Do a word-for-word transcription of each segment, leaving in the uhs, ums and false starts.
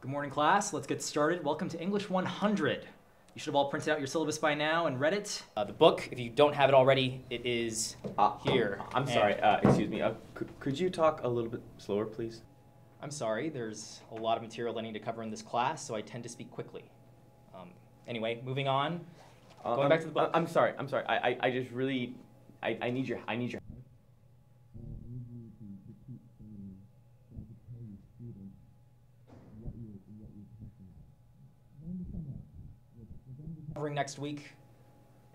Good morning, class. Let's get started. Welcome to English one hundred. You should have all printed out your syllabus by now and read it. Uh, the book, if you don't have it already, it is uh, here. I'm sorry. Uh, excuse me. Uh, could, could you talk a little bit slower, please? I'm sorry. There's a lot of material I need to cover in this class, so I tend to speak quickly. Um, anyway, moving on. Uh, Going I'm, back to the book. I'm sorry. I'm sorry. I, I, I just really, I, I need your, I need your. Next week,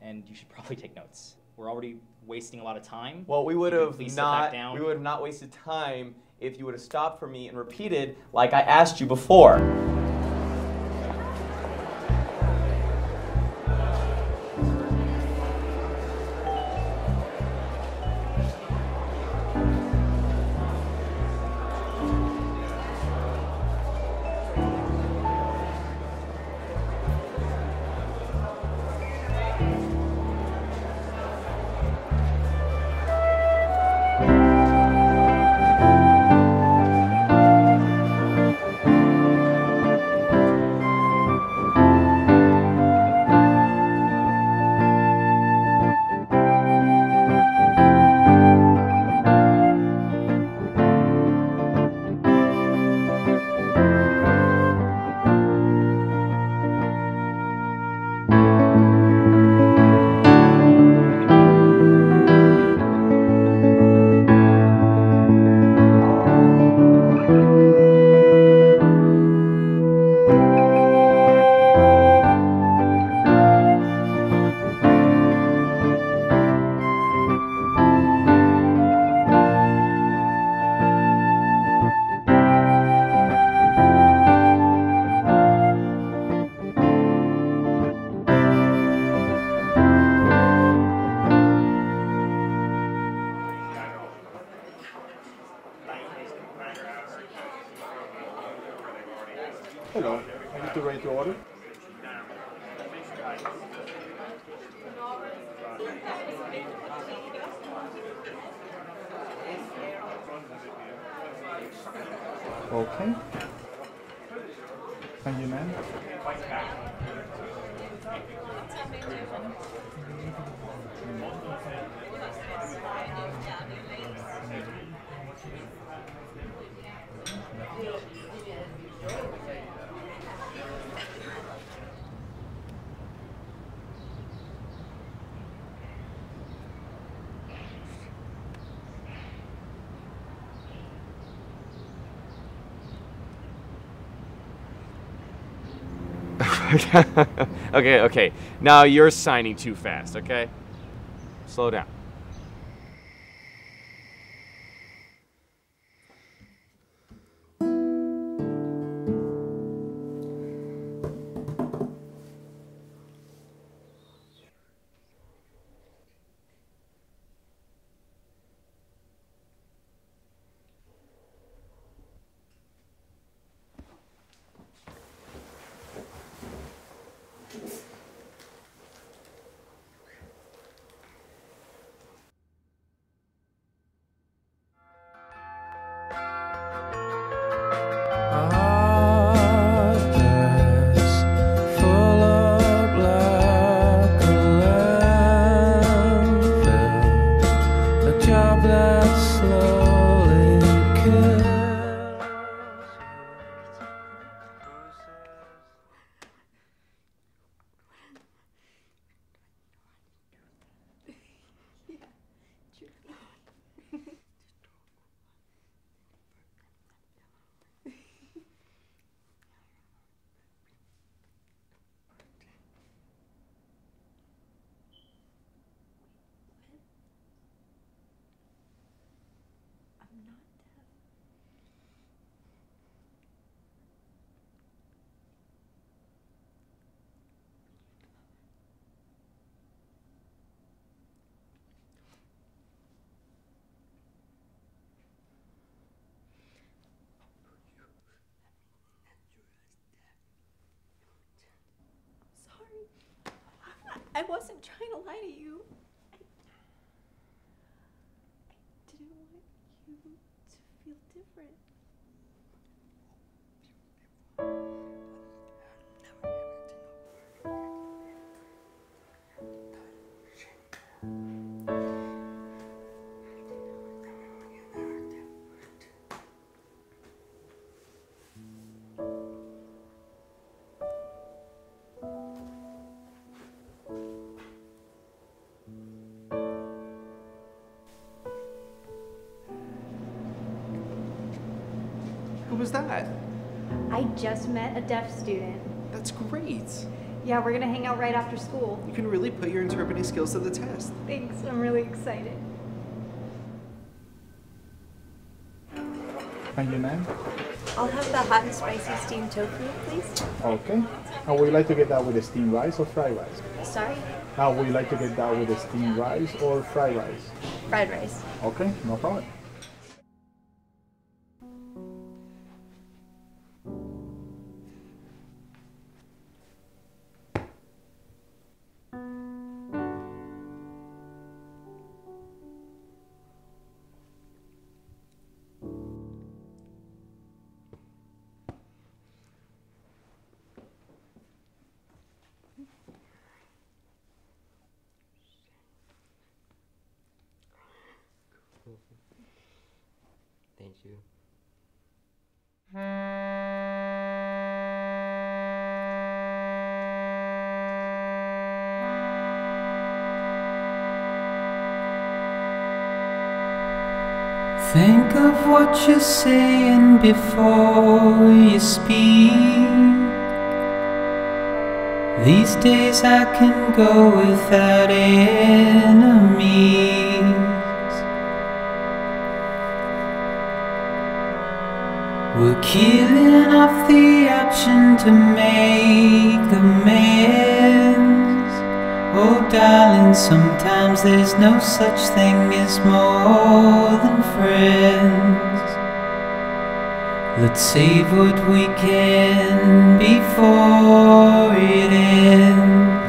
and you should probably take notes. We're already wasting a lot of time. Well, we would have not. We would have not wasted time if you would have stopped for me and repeated like I asked you before. Hello, I need to write your order. Okay. Thank you, ma'am. okay, okay. Now you're signing too fast, okay? Slow down. I wasn't trying to lie to you. I, I didn't want you to feel different. was that? I just met a deaf student. That's great. Yeah, we're gonna hang out right after school. You can really put your interpreting skills to the test. Thanks, I'm really excited. Thank you, ma'am. I'll have the hot and spicy steamed tofu, please. Okay. And would you like to get that with the steamed rice or fried rice? Sorry? How would you like to get that with the steamed rice or fried rice? Fried rice. Okay, no problem. Thank you. Think of what you're saying before you speak. These days I can go without enemies. We're killing off the option to make amends. Oh darling, sometimes there's no such thing as more than friends. Let's save what we can before it ends.